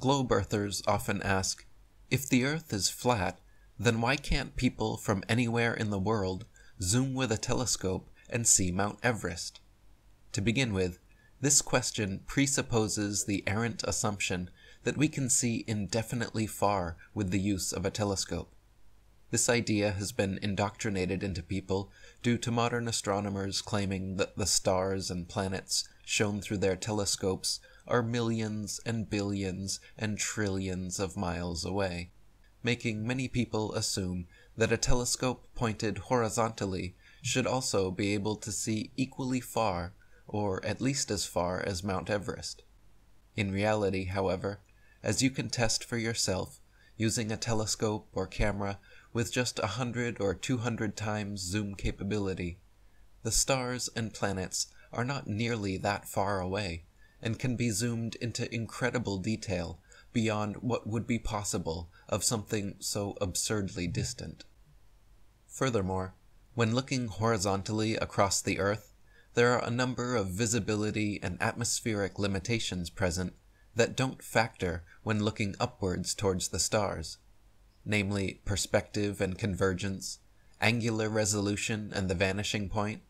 Globe earthers often ask, if the earth is flat, then why can't people from anywhere in the world zoom with a telescope and see Mount Everest? To begin with, this question presupposes the errant assumption that we can see indefinitely far with the use of a telescope. This idea has been indoctrinated into people due to modern astronomers claiming that the stars and planets shown through their telescopes are millions and billions and trillions of miles away, making many people assume that a telescope pointed horizontally should also be able to see equally far, or at least as far as Mount Everest. In reality, however, as you can test for yourself, using a telescope or camera with just 100 or 200 times zoom capability, the stars and planets are not nearly that far away, and can be zoomed into incredible detail beyond what would be possible of something so absurdly distant. Furthermore, when looking horizontally across the Earth, there are a number of visibility and atmospheric limitations present that don't factor when looking upwards towards the stars, namely perspective and convergence, angular resolution and the vanishing point,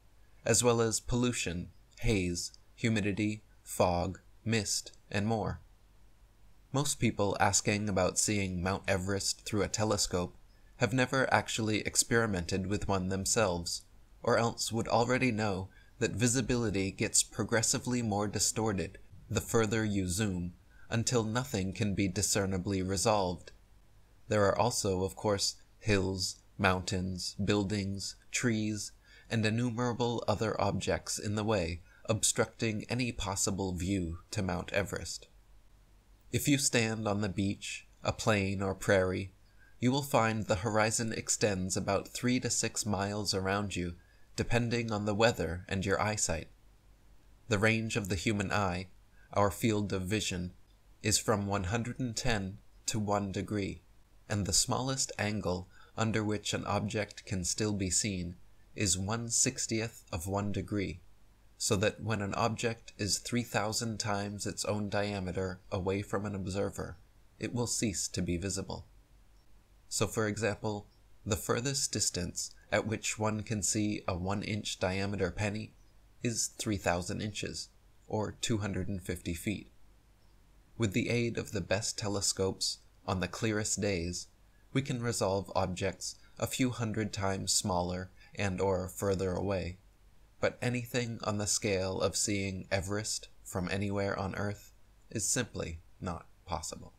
as well as pollution, haze, humidity, fog, mist, and more. Most people asking about seeing Mount Everest through a telescope have never actually experimented with one themselves, or else would already know that visibility gets progressively more distorted the further you zoom, until nothing can be discernibly resolved. There are also, of course, hills, mountains, buildings, trees, and innumerable other objects in the way, obstructing any possible view to Mount Everest. If you stand on the beach, a plain or prairie, you will find the horizon extends about 3 to 6 miles around you, depending on the weather and your eyesight. The range of the human eye, our field of vision, is from 110 to 1 degree, and the smallest angle under which an object can still be seen is 1/60th of 1 degree, so that when an object is 3,000 times its own diameter away from an observer, it will cease to be visible. So for example, the furthest distance at which one can see a 1-inch diameter penny is 3,000 inches, or 250 feet. With the aid of the best telescopes, on the clearest days, we can resolve objects a few hundred times smaller and or further away, but anything on the scale of seeing Everest from anywhere on Earth is simply not possible.